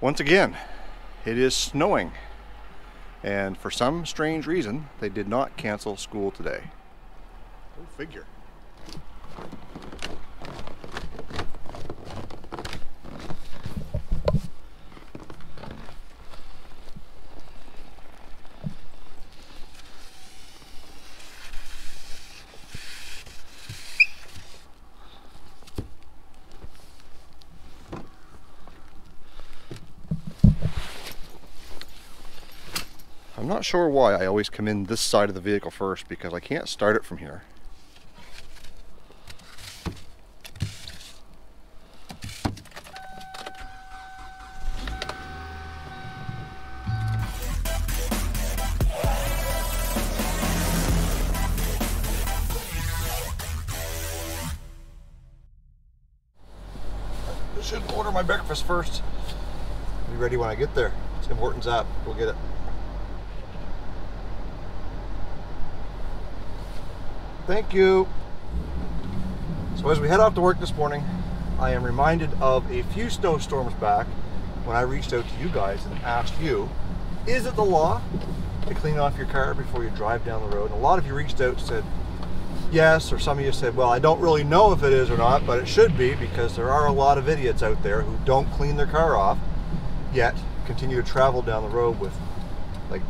Once again, it is snowing, and for some strange reason, they did not cancel school today. Go figure. I'm not sure why I always come in this side of the vehicle first, because I can't start it from here. I should order my breakfast first. I'll be ready when I get there. Tim Hortons app, we'll get it. Thank you. So as we head out to work this morning, I am reminded of a few snowstorms back when I reached out to you guys and asked you, is it the law to clean off your car before you drive down the road? And a lot of you reached out and said yes, or some of you said, well, I don't really know if it is or not, but it should be, because there are a lot of idiots out there who don't clean their car off, yet continue to travel down the road with like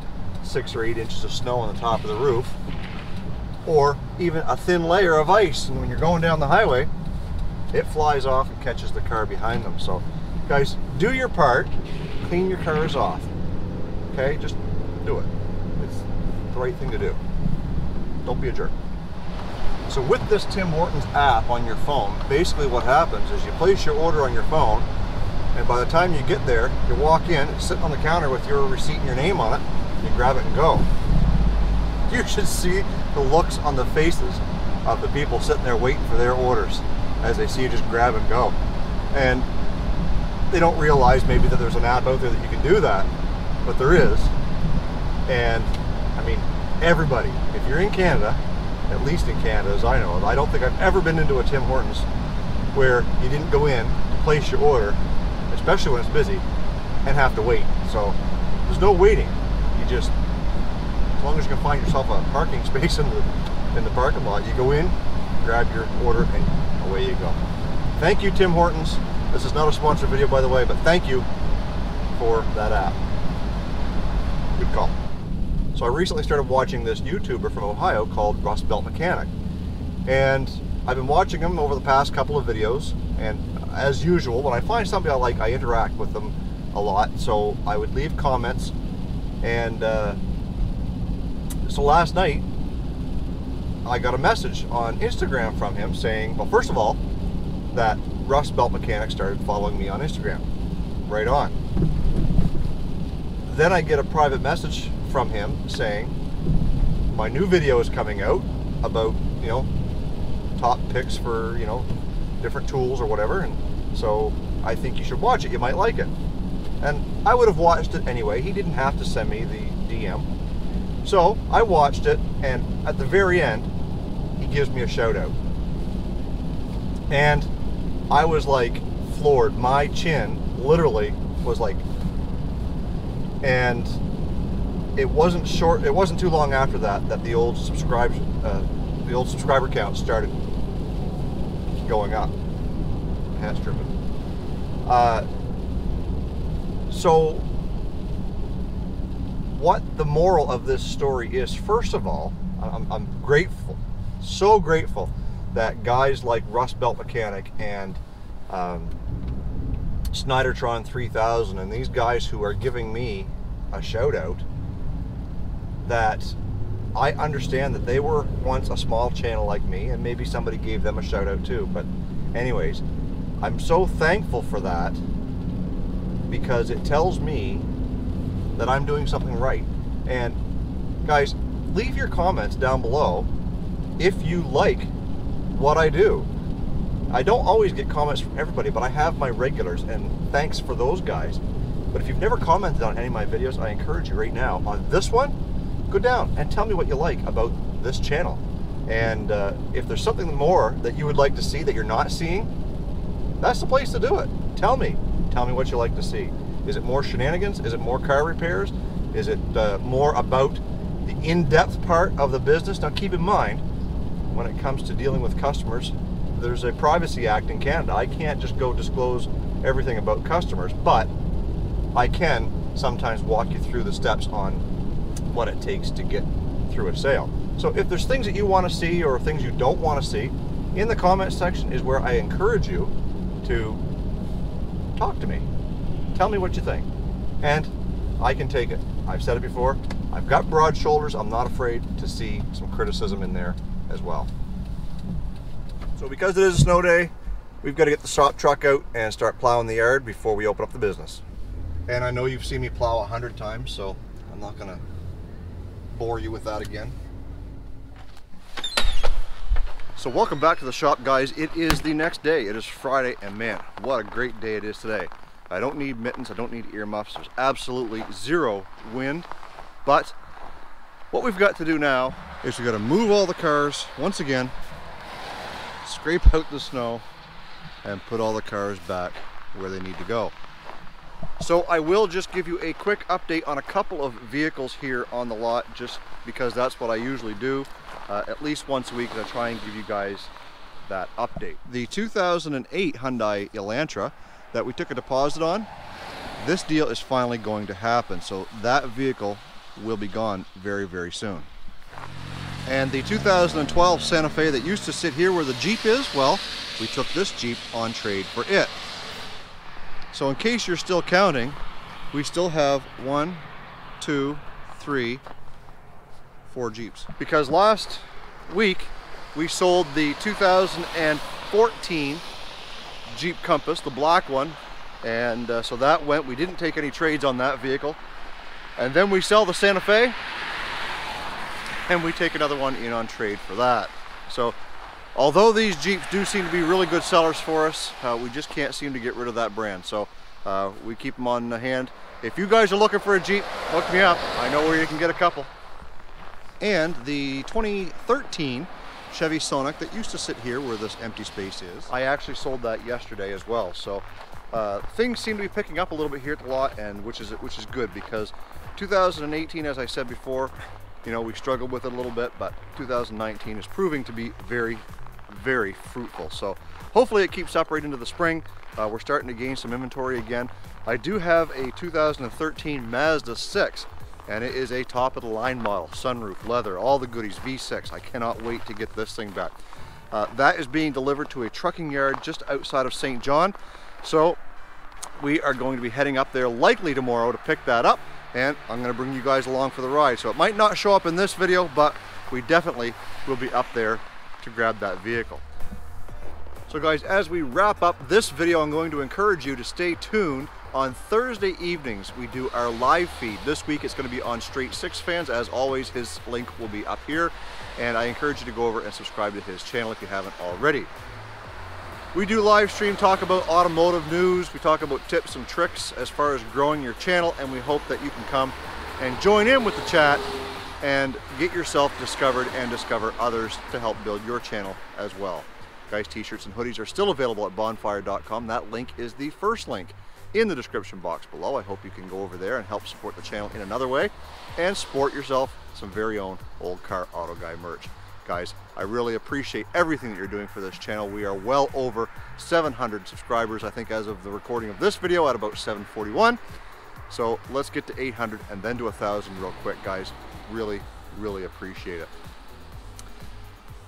6 or 8 inches of snow on the top of the roof, or even a thin layer of ice, and when you're going down the highway, it flies off and catches the car behind them. So guys, do your part, clean your cars off, okay? Just do it. It's the right thing to do. Don't be a jerk. So with this Tim Hortons app on your phone, basically what happens is you place your order on your phone, and by the time you get there, you walk in, it's sitting on the counter with your receipt and your name on it, you grab it and go. You should see the looks on the faces of the people sitting there waiting for their orders as they see you just grab and go. And they don't realize maybe that there's an app out there that you can do that, but there is. And I mean, everybody, if you're in Canada, at least in Canada as I know of, I don't think I've ever been into a Tim Hortons where you didn't go in, place your order, especially when it's busy, and have to wait. So there's no waiting. You just, as long as you can find yourself a parking space in the parking lot, you go in, grab your order, and away you go. Thank you, Tim Hortons. This is not a sponsored video, by the way, but thank you for that app. Good call. So I recently started watching this YouTuber from Ohio called Rust Belt Mechanic, and I've been watching him over the past couple of videos, and as usual, when I find somebody I like, I interact with them a lot, so I would leave comments, and so last night, I got a message on Instagram from him saying, well, first of all, that Rust Belt Mechanic started following me on Instagram. Right on. Then I get a private message from him saying, my new video is coming out about, you know, top picks for, you know, different tools or whatever, and so I think you should watch it. You might like it. And I would have watched it anyway. He didn't have to send me the DM. So I watched it, and at the very end, he gives me a shout out. And I was like floored. My chin literally was like, and it wasn't short, it wasn't too long after that that the old subscriber count started going up. Hat's driven. So what the moral of this story is, first of all, I'm grateful, so grateful that guys like Rust Belt Mechanic and Snydertron 3000 and these guys who are giving me a shout out, that I understand that they were once a small channel like me, and maybe somebody gave them a shout out too, but anyways, I'm so thankful for that, because it tells me that I'm doing something right. And guys, leave your comments down below if you like what I do. I don't always get comments from everybody, but I have my regulars, and thanks for those guys. But if you've never commented on any of my videos, I encourage you right now on this one, go down and tell me what you like about this channel. And if there's something more that you would like to see that you're not seeing, that's the place to do it. Tell me what you like to see. Is it more shenanigans? Is it more car repairs? Is it more about the in-depth part of the business? Now keep in mind, when it comes to dealing with customers, there's a Privacy Act in Canada. I can't just go disclose everything about customers, but I can sometimes walk you through the steps on what it takes to get through a sale. So if there's things that you want to see or things you don't want to see, in the comment section is where I encourage you to talk to me. Tell me what you think. And I can take it. I've said it before. I've got broad shoulders. I'm not afraid to see some criticism in there as well. So because it is a snow day, we've got to get the SOP truck out and start plowing the yard before we open up the business. And I know you've seen me plow 100 times, so I'm not gonna bore you with that again. So welcome back to the shop, guys. It is the next day. It is Friday, and man, what a great day it is today. I don't need mittens, I don't need earmuffs. There's absolutely zero wind. But what we've got to do now is we've got to move all the cars once again, scrape out the snow, and put all the cars back where they need to go. So I will just give you a quick update on a couple of vehicles here on the lot, just because that's what I usually do. At least once a week, I try and give you guys that update. The 2008 Hyundai Elantra that we took a deposit on, this deal is finally going to happen. So that vehicle will be gone very, very soon. And the 2012 Santa Fe that used to sit here where the Jeep is, well, we took this Jeep on trade for it. So in case you're still counting, we still have 4 Jeeps. Because last week, we sold the 2014 Jeep Compass, the black one. And so that went, we didn't take any trades on that vehicle. And then we sell the Santa Fe, and we take another one in on trade for that. So although these Jeeps do seem to be really good sellers for us, we just can't seem to get rid of that brand. So we keep them on hand. If you guys are looking for a Jeep, hook me up. I know where you can get a couple. And the 2013 Chevy Sonic that used to sit here where this empty space is, I actually sold that yesterday as well. So things seem to be picking up a little bit here at the lot, and which is good, because 2018, as I said before, you know, we struggled with it a little bit, but 2019 is proving to be very, very fruitful. So hopefully it keeps up right into the spring. We're starting to gain some inventory again. I do have a 2013 Mazda 6, and it is a top of the line model, sunroof, leather, all the goodies, V6. I cannot wait to get this thing back. That is being delivered to a trucking yard just outside of St. John. So we are going to be heading up there likely tomorrow to pick that up, and I'm going to bring you guys along for the ride. So it might not show up in this video, but we definitely will be up there to grab that vehicle. So guys, as we wrap up this video, I'm going to encourage you to stay tuned. On Thursday evenings, we do our live feed. This week it's going to be on Str8Sixfan. As always, his link will be up here, and I encourage you to go over and subscribe to his channel if you haven't already. We do live stream, talk about automotive news, we talk about tips and tricks as far as growing your channel, and we hope that you can come and join in with the chat and get yourself discovered and discover others to help build your channel as well. Guys, t-shirts and hoodies are still available at bonfire.com. That link is the first link in the description box below. I hope you can go over there and help support the channel in another way and sport yourself some very own Old Car Auto Guy merch. Guys, I really appreciate everything that you're doing for this channel. We are well over 700 subscribers, I think, as of the recording of this video, at about 741. So let's get to 800 and then to 1,000 real quick, guys. Really, really appreciate it.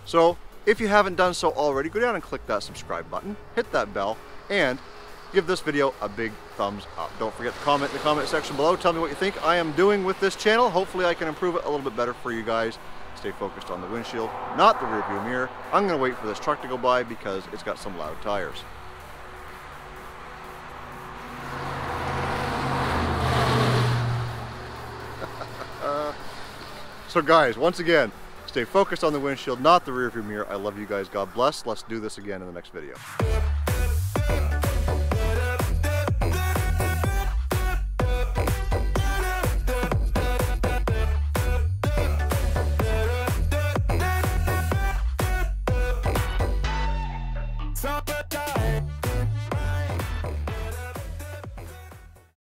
So if you haven't done so already, go down and click that subscribe button, hit that bell, and give this video a big thumbs up. Don't forget to comment in the comment section below. Tell me what you think I am doing with this channel. Hopefully I can improve it a little bit better for you guys. Stay focused on the windshield, not the rearview mirror. I'm going to wait for this truck to go by because it's got some loud tires. So guys, once again, stay focused on the windshield, not the rearview mirror. I love you guys. God bless. Let's do this again in the next video.